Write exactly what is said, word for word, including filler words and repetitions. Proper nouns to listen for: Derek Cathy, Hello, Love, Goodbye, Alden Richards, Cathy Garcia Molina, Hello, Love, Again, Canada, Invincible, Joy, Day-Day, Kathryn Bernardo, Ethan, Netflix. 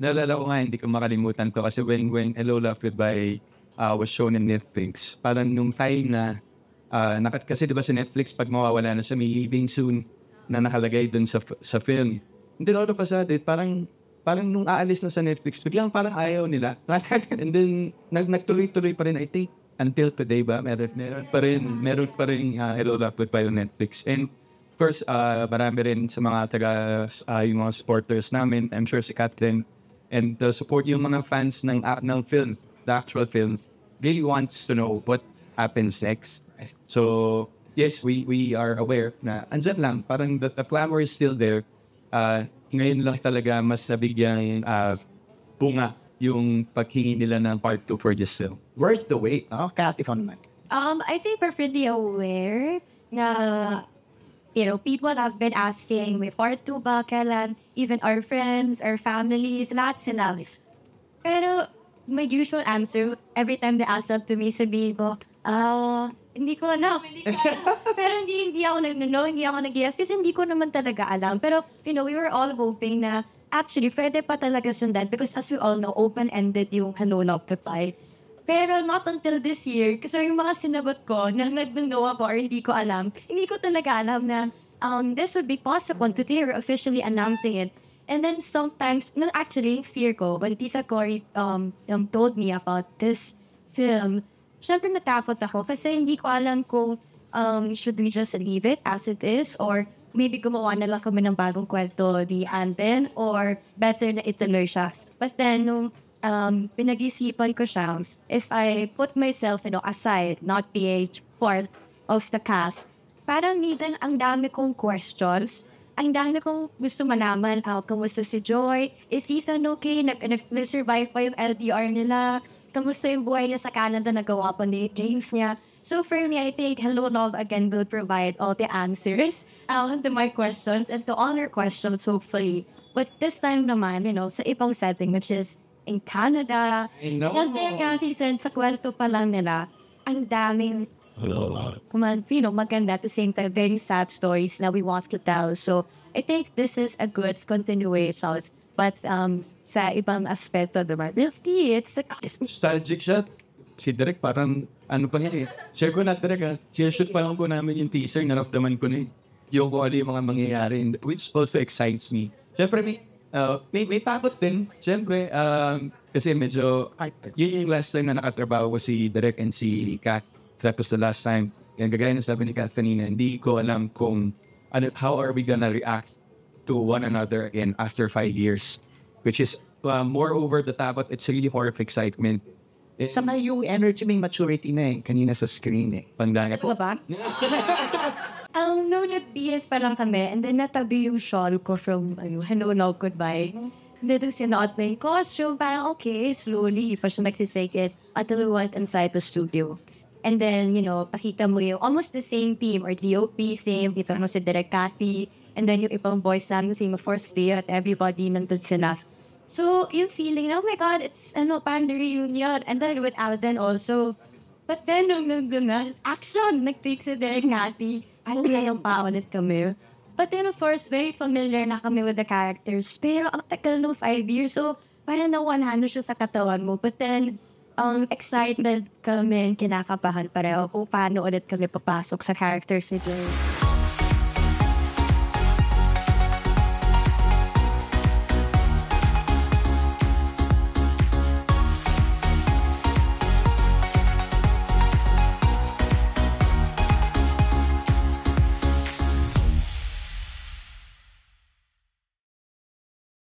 nalala ko nga, hindi ko makalimutan ko kasi when, when Hello, Love, Goodbye uh, was shown in Netflix, parang nung time na, uh, nakat kasi diba sa Netflix, pag mawawala na siya, may leaving soon na nakalagay dun sa, sa film. Hindi na ako napasad, parang, parang nung aalis na sa Netflix, biglang parang ayaw nila. And then, nag nagtuloy-tuloy pa rin, I think, until today ba, meron, meron pa rin, meron pa rin uh, Hello, Love, Goodbye on Netflix. And, of course, uh, marami rin sa mga taga, uh, yung mga supporters namin, I'm sure si Captain, and the support yung mga fans ng, uh, ng film, the actual film, really wants to know what happens next. So, yes, we we are aware na andyan lang, parang the, the clamor is still there. Uh, ngayon lang talaga mas nabigyan uh, bunga yung paghingi nila ng part two for this film. Worth the wait, oh, Cathy, ikaw naman. Um, I think perfectly aware na... You know, people have been asking, may part two ba, kailan? Even our friends, our families, lahat sinabi. Pero, my usual answer, every time they ask up to me, sabihin ko, ah, uh, hindi ko alam. Pero hindi, hindi ako nag-know, hindi ako nag-yes, kasi hindi ko naman talaga alam. Pero, you know, we were all hoping na, actually, pwede pa talaga sundan because as we all know, open-ended yung Hello, Love, Goodbye. Pero not until this year, kasi yung mga sinagot ko na nag-know ako or hindi ko alam, hindi ko talaga alam na um, this would be possible today we're officially announcing it. And then sometimes, no, actually, fear ko, when Tita Cory um, um, told me about this film, syempre natakot ako kasi hindi ko alam kung um, should we just leave it as it is or maybe gumawa na lang kami ng bagong kwento ni Alden or better na ituloy siya. But then, nung Um, pinag-isipan ko siya if I put myself, you know, aside, not be a part of the cast, parang nidan ang dami kong questions, ang dami kong gusto manaman, oh, kamusta si Joy? Is Ethan okay? Nag-survive pa yung L D R nila? Kamusta yung buhay niya sa Canada? Nagawa pa ni James niya? So for me, I think Hello, Love, Again will provide all the answers um, to my questions and to all your questions, hopefully. But this time naman, you know, sa ibang setting, which is in Canada, kasi Cathy Sen, sa kwento pa lang nila, ang daming, you know, maganda at the same time, very sad stories na we want to tell. So, I think this is a good continuation. But, um, sa ibang aspeto, diba? Really, it's a... Nostalgic siya. Si Derek, parang, ano pa nga eh. Share ko na, Derek, ha? Share-shoot pa lang ko namin yung teaser, naramdaman ko na eh. Yung ko ano yung mga mangyayari, which also excites me. Siyempre, may... Uh, may, may takot din, siyempre, um, kasi medyo, yun yung last time na nakatrabaho ko si Derek and si Kat, tapos the last time, yan kagaya na sabi ni Kat kanina, hindi ko alam kung, ano, how are we gonna react to one another again after five years, which is, uh, more over the takot, it's really horror of excitement. It's, sama yung energy, may maturity na eh, kanina sa screen eh. Pandangit po. Ba? Um, no, nag-B S pa lang kami, and then natabi yung shawl ko from ano, Hello, Love, Goodbye. Hindi doon sinuot na yung costume, parang okay, slowly, pa siya nagsisikis, until we went inside the studio. And then, you know, pakita mo yung almost the same team, or D O P, same, dito mo si Derek Cathy, and then yung ibang boys namin, same first day, at everybody nandun sila. So, yung feeling, oh my God, it's ano, parang the reunion, and then with Alden also. But then, nung nandun na, action, nag-take si Derek Cathy. Alam na yung paulit kami. But then, of course, very familiar na kami with the characters. Pero ang tagal no five years, so parang na-one hundred siya sa katawan mo. But then, um, excited kami, kinakapahan pareho kung paano ulit kami papasok sa characters ni Joy.